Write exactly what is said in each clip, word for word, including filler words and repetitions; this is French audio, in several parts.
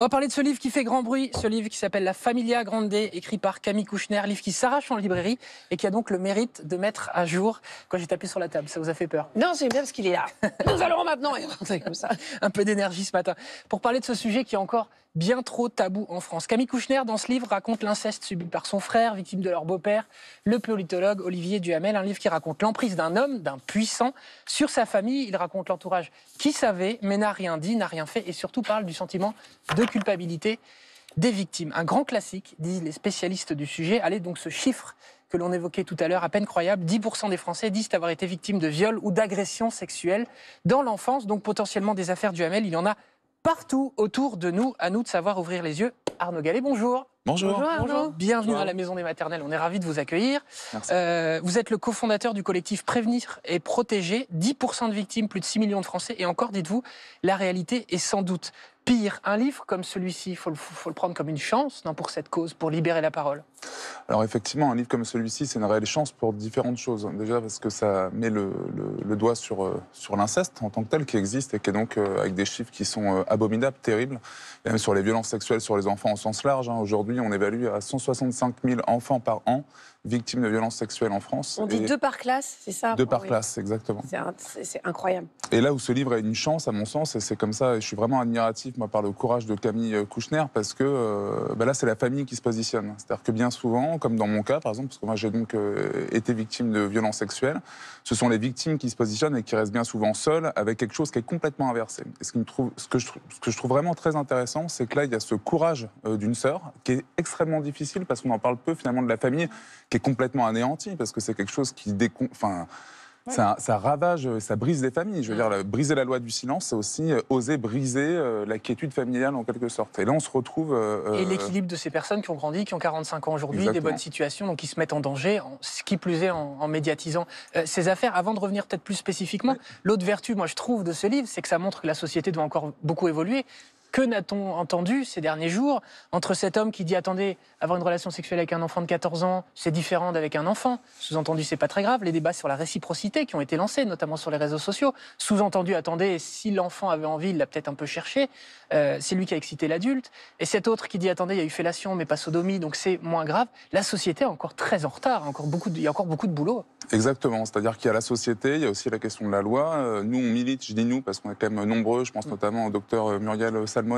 On va parler de ce livre qui fait grand bruit, ce livre qui s'appelle La Familia Grande, écrit par Camille Kouchner, livre qui s'arrache en librairie et qui a donc le mérite de mettre à jour. Quand j'ai tapé sur la table, ça vous a fait peur? Non, c'est bien parce qu'il est là. Nous allons maintenant et comme ça. Un peu d'énergie ce matin pour parler de ce sujet qui est encore bien trop tabou en France. Camille Kouchner, dans ce livre, raconte l'inceste subi par son frère, victime de leur beau-père, le politologue Olivier Duhamel. Un livre qui raconte l'emprise d'un homme, d'un puissant, sur sa famille. Il raconte l'entourage qui savait, mais n'a rien dit, n'a rien fait, et surtout parle du sentiment de culpabilité des victimes. Un grand classique, disent les spécialistes du sujet. Allez donc ce chiffre que l'on évoquait tout à l'heure, à peine croyable, dix pour cent des Français disent avoir été victimes de viols ou d'agressions sexuelles dans l'enfance, donc potentiellement des affaires Duhamel. Il y en a partout autour de nous, à nous de savoir ouvrir les yeux. Arnaud Gallais, bonjour. Bonjour. Bonjour, Arnaud. Bienvenue bonjour. À la Maison des maternelles, on est ravis de vous accueillir. Merci. Euh, vous êtes le cofondateur du collectif Prévenir et Protéger, dix pour cent de victimes, plus de six millions de Français, et encore, dites-vous, la réalité est sans doute pire. Un livre comme celui-ci, il faut, faut le prendre comme une chance, non, pour cette cause, pour libérer la parole. Alors effectivement, un livre comme celui-ci, c'est une réelle chance pour différentes choses. Déjà parce que ça met le, le, le doigt sur, sur l'inceste en tant que tel, qui existe et qui est donc euh, avec des chiffres qui sont euh, abominables, terribles, et même sur les violences sexuelles sur les enfants au sens large. Hein. Aujourd'hui, on évalue à cent soixante-cinq mille enfants par an victimes de violences sexuelles en France. On dit deux par classe, c'est ça? Deux par oui. classe, exactement. C'est incroyable. Et là où ce livre est une chance, à mon sens, et c'est comme ça, et je suis vraiment admiratif, moi, par le courage de Camille Kouchner, parce que euh, bah là, c'est la famille qui se positionne. C'est-à-dire que bien souvent, comme dans mon cas, par exemple, parce que moi, j'ai donc euh, été victime de violences sexuelles, ce sont les victimes qui se positionnent et qui restent bien souvent seules avec quelque chose qui est complètement inversé. Et ce, qui me trouve, ce, que, je, ce que je trouve vraiment très intéressant, c'est que là, il y a ce courage euh, d'une sœur qui est extrêmement difficile, parce qu'on en parle peu, finalement, de la famille, qui est complètement anéanti, parce que c'est quelque chose qui décon... Enfin, ouais. ça, ça ravage, ça brise les familles. Je veux dire, briser la loi du silence, c'est aussi oser briser la quiétude familiale en quelque sorte. Et là, on se retrouve... Euh... Et l'équilibre de ces personnes qui ont grandi, qui ont quarante-cinq ans aujourd'hui, des bonnes situations, donc qui se mettent en danger, en, ce qui plus est en, en médiatisant euh, ces affaires. Avant de revenir peut-être plus spécifiquement, ouais. l'autre vertu, moi, je trouve, de ce livre, c'est que ça montre que la société doit encore beaucoup évoluer. Que n'a-t-on entendu ces derniers jours entre cet homme qui dit « Attendez, avoir une relation sexuelle avec un enfant de quatorze ans, c'est différent d'avec un enfant », sous-entendu « C'est pas très grave », les débats sur la réciprocité qui ont été lancés, notamment sur les réseaux sociaux, sous-entendu « Attendez, si l'enfant avait envie, il l'a peut-être un peu cherché, euh, c'est lui qui a excité l'adulte », et cet autre qui dit « Attendez, il y a eu fellation, mais pas sodomie, donc c'est moins grave », la société est encore très en retard, encore beaucoup de, il y a encore beaucoup de boulot. Exactement, c'est-à-dire qu'il y a la société, il y a aussi la question de la loi, nous on milite, je dis nous, parce qu'on est quand même nombreux, je pense notamment au docteur Muriel Salmon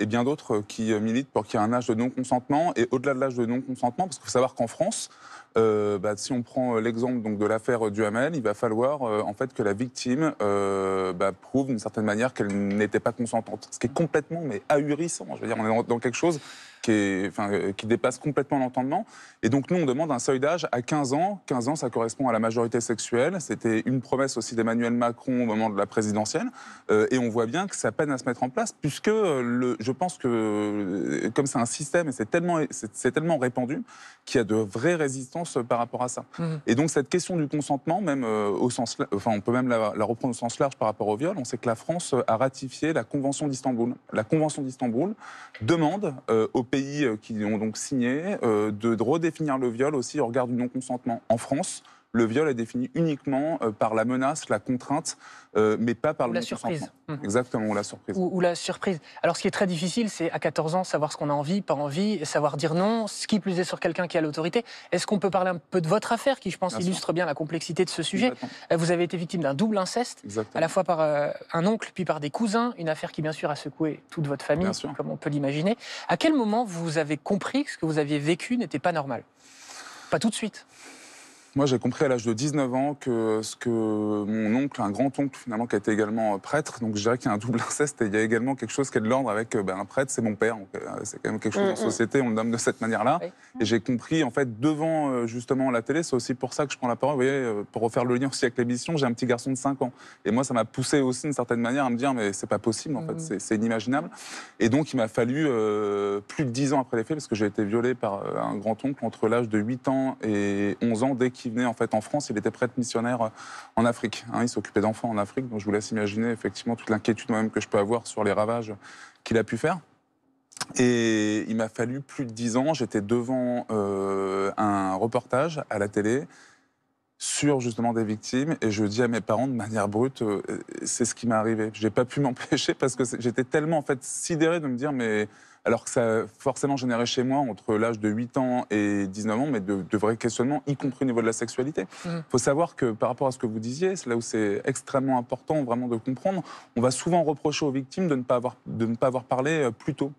et bien d'autres qui militent pour qu'il y ait un âge de non-consentement, et au-delà de l'âge de non-consentement, parce qu'il faut savoir qu'en France, euh, bah, si on prend l'exemple donc de l'affaire Duhamel, il va falloir euh, en fait que la victime euh, bah, prouve d'une certaine manière qu'elle n'était pas consentante, ce qui est complètement mais ahurissant, je veux dire, on est dans quelque chose qui, est, enfin, qui dépasse complètement l'entendement. Et donc, nous, on demande un seuil d'âge à quinze ans. quinze ans, ça correspond à la majorité sexuelle. C'était une promesse aussi d'Emmanuel Macron au moment de la présidentielle. Euh, et on voit bien que ça peine à se mettre en place, puisque le, je pense que, comme c'est un système, et c'est tellement, c'est tellement répandu, qu'il y a de vraies résistances par rapport à ça. Mmh. Et donc, cette question du consentement, même euh, au sens... Enfin, on peut même la, la reprendre au sens large par rapport au viol. On sait que la France a ratifié la Convention d'Istanbul. La Convention d'Istanbul demande euh, aux pays qui ont donc signé, euh, de, de redéfinir le viol aussi au regard du non-consentement. En France, le viol est défini uniquement euh, par la menace, la contrainte, euh, mais pas par le non-consentement. La surprise. Mmh. Exactement, ou la surprise. Ou, ou la surprise. Alors, ce qui est très difficile, c'est à quatorze ans, savoir ce qu'on a envie, pas envie, savoir dire non, ce qui plus est sur quelqu'un qui a l'autorité. Est-ce qu'on peut parler un peu de votre affaire, qui, je pense, bien illustre sûr. bien la complexité de ce sujet? Exactement. Vous avez été victime d'un double inceste, exactement. à la fois par euh, un oncle, puis par des cousins, une affaire qui, bien sûr, a secoué toute votre famille, comme on peut l'imaginer. À quel moment vous avez compris que ce que vous aviez vécu n'était pas normal? Pas tout de suite. Moi, j'ai compris à l'âge de dix-neuf ans que ce que mon oncle, un grand-oncle finalement, qui était également prêtre, donc je dirais qu'il y a un double inceste, et il y a également quelque chose qui est de l'ordre avec ben, un prêtre, c'est mon père, c'est quand même quelque chose en société, on le nomme de cette manière-là. Oui. Et j'ai compris, en fait, devant justement la télé, c'est aussi pour ça que je prends la parole, vous voyez, pour refaire le lien aussi avec l'émission, j'ai un petit garçon de cinq ans. Et moi, ça m'a poussé aussi d'une certaine manière à me dire, mais c'est pas possible, en mm-hmm. fait, c'est inimaginable. Et donc, il m'a fallu euh, plus de dix ans après les faits, parce que j'ai été violé par un grand-oncle entre l'âge de huit ans et onze ans, dès qu'il qui venait en fait en France, il était prêtre missionnaire en Afrique. Hein, il s'occupait d'enfants en Afrique, donc je vous laisse imaginer effectivement toute l'inquiétude moi-même que je peux avoir sur les ravages qu'il a pu faire. Et il m'a fallu plus de dix ans, j'étais devant euh, un reportage à la télé, sur justement des victimes, et je dis à mes parents de manière brute, euh, c'est ce qui m'est arrivé. Je n'ai pas pu m'empêcher parce que j'étais tellement en fait sidéré de me dire, mais alors que ça a forcément généré chez moi, entre l'âge de huit ans et dix-neuf ans, mais de, de vrais questionnements, y compris au niveau de la sexualité. Il mmh. faut savoir que par rapport à ce que vous disiez, c'est là où c'est extrêmement important vraiment de comprendre, on va souvent reprocher aux victimes de ne pas avoir, de ne pas avoir parlé plus tôt.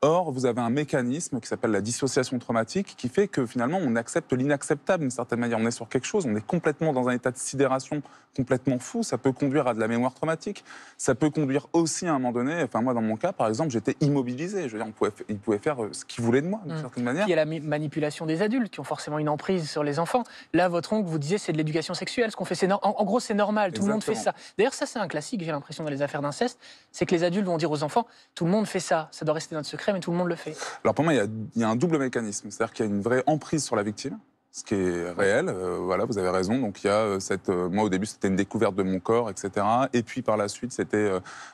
Or, vous avez un mécanisme qui s'appelle la dissociation traumatique qui fait que finalement, on accepte l'inacceptable d'une certaine manière. On est sur quelque chose, on est complètement dans un état de sidération complètement fou. Ça peut conduire à de la mémoire traumatique. Ça peut conduire aussi à un moment donné, enfin moi dans mon cas par exemple, j'étais immobilisé. Je veux dire, on pouvait, ils pouvaient faire ce qu'ils voulaient de moi d'une mmh. certaine manière. Il y a la manipulation des adultes qui ont forcément une emprise sur les enfants. Là, votre oncle vous disait c'est de l'éducation sexuelle. Ce qu'on fait, c'est no... en, en gros c'est normal. Tout Exactement. Le monde fait ça. D'ailleurs, ça c'est un classique. J'ai l'impression dans les affaires d'inceste, c'est que les adultes vont dire aux enfants tout le monde fait ça. Ça doit rester notre secret. Mais tout le monde le fait. Alors pour moi, il y a, il y a un double mécanisme. C'est-à-dire qu'il y a une vraie emprise sur la victime, ce qui est réel. Euh, voilà, vous avez raison. Donc il y a cette, euh, moi, au début, c'était une découverte de mon corps, et cetera. Et puis par la suite, c'était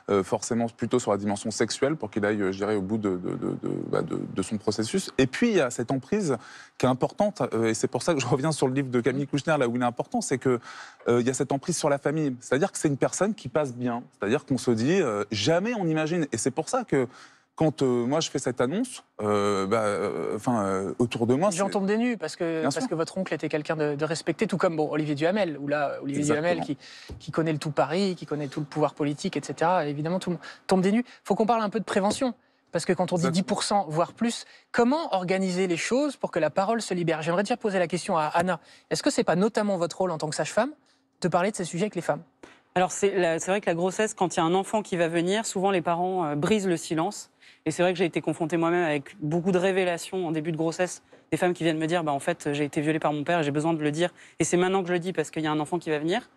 euh, forcément plutôt sur la dimension sexuelle pour qu'il aille, je dirais, au bout de, de, de, de, bah, de, de son processus. Et puis il y a cette emprise qui est importante. Euh, et c'est pour ça que je reviens sur le livre de Camille Kouchner, là où il est important, c'est que euh, il y a cette emprise sur la famille. C'est-à-dire que c'est une personne qui passe bien. C'est-à-dire qu'on se dit euh, jamais on imagine. Et c'est pour ça que quand euh, moi je fais cette annonce, euh, bah, euh, enfin, euh, autour de moi... J'en tombe des nues, parce que, parce que votre oncle était quelqu'un de, de respecté, tout comme bon, Olivier Duhamel, ou là, Olivier Exactement. Duhamel qui, qui connaît le tout Paris, qui connaît tout le pouvoir politique, et cetera. Et évidemment, tout le monde tombe des nues. Il faut qu'on parle un peu de prévention, parce que quand on dit dix pour cent, voire plus, comment organiser les choses pour que la parole se libère? J'aimerais déjà poser la question à Anna. Est-ce que ce n'est pas notamment votre rôle en tant que sage-femme de parler de ces sujets avec les femmes? Alors c'est vrai que la grossesse, quand il y a un enfant qui va venir, souvent les parents euh, brisent le silence. Et c'est vrai que j'ai été confrontée moi-même avec beaucoup de révélations en début de grossesse, des femmes qui viennent me dire bah, « en fait, j'ai été violée par mon père et j'ai besoin de le dire. Et c'est maintenant que je le dis parce qu'il y a un enfant qui va venir. »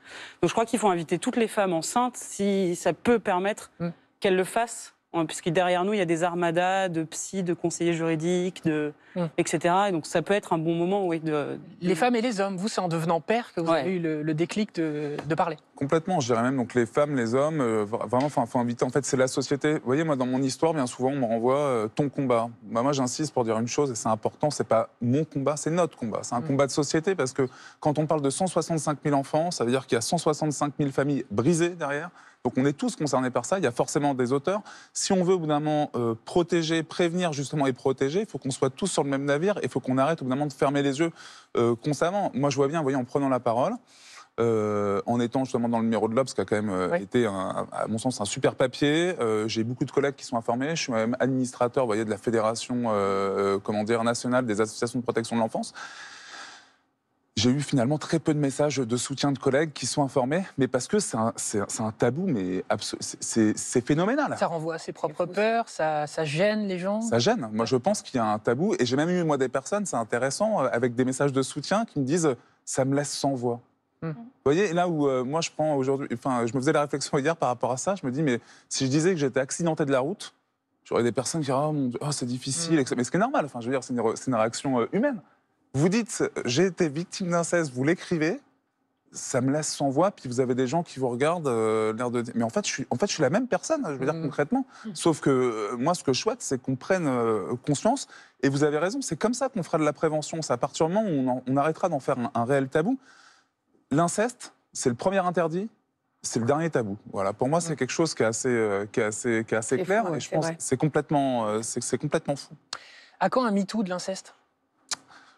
Donc je crois qu'il faut inviter toutes les femmes enceintes, si ça peut permettre mmh. qu'elles le fassent. Puisque derrière nous, il y a des armadas de psy, de conseillers juridiques, de... mmh. et cetera. Et donc ça peut être un bon moment, oui. De... Les femmes et les hommes, vous, c'est en devenant père que vous ouais. avez eu le, le déclic de, de parler. Complètement, je dirais même, donc les femmes, les hommes, euh, vraiment, enfin, faut inviter, en fait, c'est la société. Vous voyez, moi, dans mon histoire, bien souvent, on me renvoie euh, ton combat. Bah, moi, j'insiste pour dire une chose, et c'est important, c'est pas mon combat, c'est notre combat. C'est un mmh. combat de société, parce que quand on parle de cent soixante-cinq mille enfants, ça veut dire qu'il y a cent soixante-cinq mille familles brisées derrière. Donc on est tous concernés par ça, il y a forcément des auteurs. Si on veut au bout d'un moment euh, protéger, prévenir justement et protéger, il faut qu'on soit tous sur le même navire et il faut qu'on arrête au bout d'un moment de fermer les yeux euh, constamment. Moi je vois bien, vous voyez, en prenant la parole, euh, en étant justement dans le numéro de l'Obs, qui a quand même euh, oui. été, un, à mon sens, un super papier. Euh, J'ai beaucoup de collègues qui sont informés, je suis même administrateur, vous voyez, de la Fédération euh, comment dire, nationale des associations de protection de l'enfance. J'ai eu finalement très peu de messages de soutien de collègues qui sont informés, mais parce que c'est un, un tabou, mais c'est phénoménal. Ça renvoie à ses propres peurs, ça, ça gêne les gens. Ça gêne. Moi, je pense qu'il y a un tabou, et j'ai même eu moi des personnes, c'est intéressant, avec des messages de soutien qui me disent ça me laisse sans voix. Mmh. Vous voyez, là où euh, moi je prends aujourd'hui, enfin, je me faisais la réflexion hier par rapport à ça, je me dis mais si je disais que j'étais accidenté de la route, j'aurais des personnes qui diraient oh mon Dieu, oh, c'est difficile, mmh. mais ce qui est normal. Enfin, je veux dire, c'est une, une réaction humaine. Vous dites, j'ai été victime d'inceste, vous l'écrivez, ça me laisse sans voix, puis vous avez des gens qui vous regardent, euh, l'air de dire... Mais en fait, je suis, en fait, je suis la même personne, je veux dire mmh. concrètement. Sauf que euh, moi, ce que je souhaite, c'est qu'on prenne euh, conscience, et vous avez raison, c'est comme ça qu'on fera de la prévention. C'est à partir du moment où on, en, on arrêtera d'en faire un, un réel tabou. L'inceste, c'est le premier interdit, c'est le dernier tabou. Voilà, pour moi, c'est quelque chose qui est assez, euh, qui est assez, qui est assez clair, fou, ouais, et je pense que c'est complètement, euh, c'est complètement fou. À quand un MeToo de l'inceste ?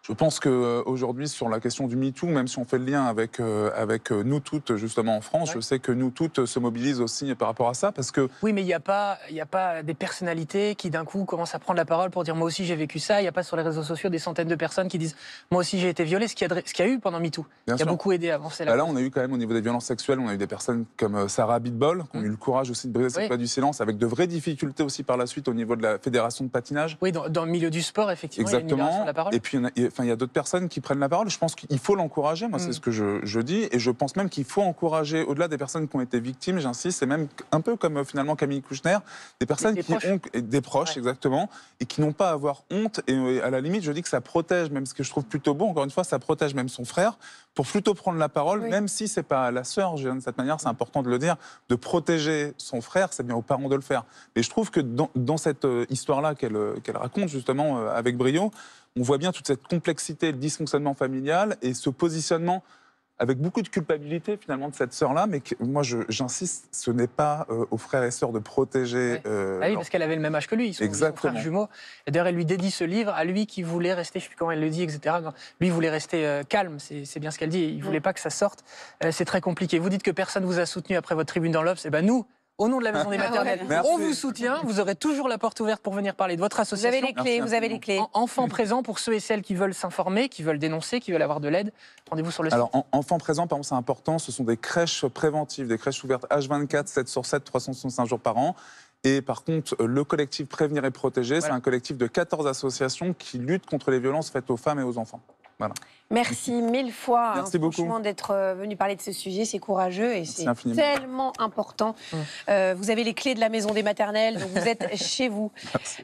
Je pense qu'aujourd'hui, sur la question du MeToo, même si on fait le lien avec, euh, avec nous toutes, justement en France, ouais. je sais que nous toutes se mobilisent aussi par rapport à ça, parce que... Oui, mais il n'y a pas, y a pas des personnalités qui, d'un coup, commencent à prendre la parole pour dire « moi aussi, j'ai vécu ça », il n'y a pas sur les réseaux sociaux des centaines de personnes qui disent « moi aussi, j'ai été violée », ce qu'il y, qu y a eu pendant MeToo, qui a sûr. beaucoup aidé à avancer la bah Là, on a eu quand même, au niveau des violences sexuelles, on a eu des personnes comme Sarah Bitbol, qui ont mmh. eu le courage aussi de briser cette oui. loi du silence, avec de vraies difficultés aussi par la suite au niveau de la fédération de patinage. Oui, dans, dans le milieu du sport, effectivement, Exactement. il y a une libération de la parole. Et puis, on a, et, Enfin, il y a d'autres personnes qui prennent la parole. Je pense qu'il faut l'encourager, moi, mmh. c'est ce que je, je dis. Et je pense même qu'il faut encourager, au-delà des personnes qui ont été victimes, j'insiste, c'est même un peu comme, finalement, Camille Kouchner, des personnes des, des qui proches. ont... Des proches, ouais. exactement, et qui n'ont pas à avoir honte. Et à la limite, je dis que ça protège, même ce que je trouve plutôt beau, encore une fois, ça protège même son frère, pour plutôt prendre la parole, oui. même si c'est pas la sœur, de cette manière, c'est important de le dire, de protéger son frère, c'est bien aux parents de le faire. Mais je trouve que dans, dans cette histoire-là qu'elle qu'elle raconte, justement, avec brio, on voit bien toute cette complexité, le dysfonctionnement familial et ce positionnement avec beaucoup de culpabilité finalement de cette sœur-là, mais que, moi je, j'insiste, ce n'est pas euh, aux frères et sœurs de protéger... Ouais. Euh, ah oui, leur... parce qu'elle avait le même âge que lui, ils sont, ils sont frères jumeaux. Et d'ailleurs, elle lui dédie ce livre à lui qui voulait rester, je ne sais plus comment elle le dit, et cetera. Non, lui voulait rester euh, calme, c'est, c'est bien ce qu'elle dit, il ne voulait pas que ça sorte. Euh, c'est très compliqué. Vous dites que personne ne vous a soutenu après votre tribune dans l'Obs, et bien nous... Au nom de la Maison des maternelles, ah ouais. on vous soutient. Vous aurez toujours la porte ouverte pour venir parler de votre association. Vous avez les clés, Merci vous avez les clés. En, enfants présents pour ceux et celles qui veulent s'informer, qui veulent dénoncer, qui veulent avoir de l'aide. Rendez-vous sur le site. Alors, en, enfants présents, par exemple, c'est important. Ce sont des crèches préventives, des crèches ouvertes H vingt-quatre, sept sur sept, trois cent soixante-cinq jours par an. Et par contre, le collectif Prévenir et Protéger, voilà. c'est un collectif de quatorze associations qui luttent contre les violences faites aux femmes et aux enfants. Voilà. Merci mille fois Merci hein, franchement d'être venu parler de ce sujet, c'est courageux et c'est tellement important. Mmh. Euh, vous avez les clés de la Maison des maternelles, donc vous êtes chez vous. Merci.